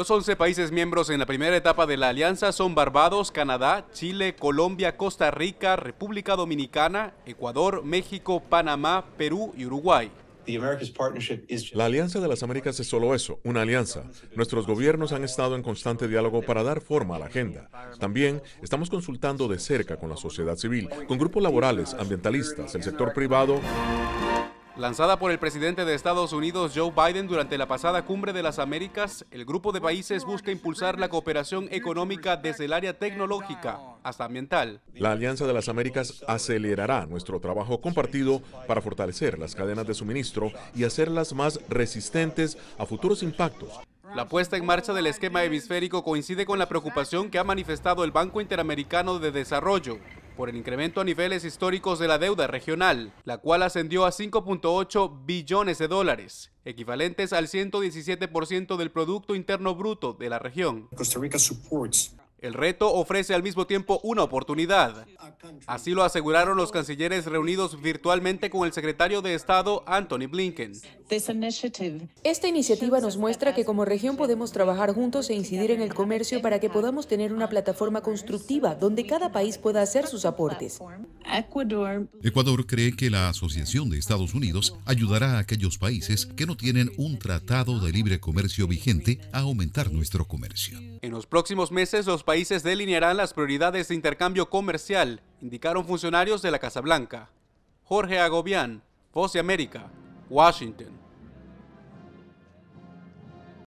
Los 11 países miembros en la primera etapa de la alianza son Barbados, Canadá, Chile, Colombia, Costa Rica, República Dominicana, Ecuador, México, Panamá, Perú y Uruguay. La Alianza de las Américas es solo eso, una alianza. Nuestros gobiernos han estado en constante diálogo para dar forma a la agenda. También estamos consultando de cerca con la sociedad civil, con grupos laborales, ambientalistas, el sector privado. Lanzada por el presidente de Estados Unidos, Joe Biden, durante la pasada Cumbre de las Américas, el grupo de países busca impulsar la cooperación económica desde el área tecnológica hasta ambiental. La Alianza de las Américas acelerará nuestro trabajo compartido para fortalecer las cadenas de suministro y hacerlas más resistentes a futuros impactos. La puesta en marcha del esquema hemisférico coincide con la preocupación que ha manifestado el Banco Interamericano de Desarrollo por el incremento a niveles históricos de la deuda regional, la cual ascendió a 5.8 billones de dólares, equivalentes al 117% del Producto Interno Bruto de la región. El reto ofrece al mismo tiempo una oportunidad. Así lo aseguraron los cancilleres reunidos virtualmente con el secretario de Estado, Anthony Blinken. Esta iniciativa nos muestra que como región podemos trabajar juntos e incidir en el comercio para que podamos tener una plataforma constructiva donde cada país pueda hacer sus aportes. Ecuador cree que la Asociación de Estados Unidos ayudará a aquellos países que no tienen un tratado de libre comercio vigente a aumentar nuestro comercio. En los próximos meses, los países delinearán las prioridades de intercambio comercial, indicaron funcionarios de la Casa Blanca. Jorge Agobián, Voz de América, Washington.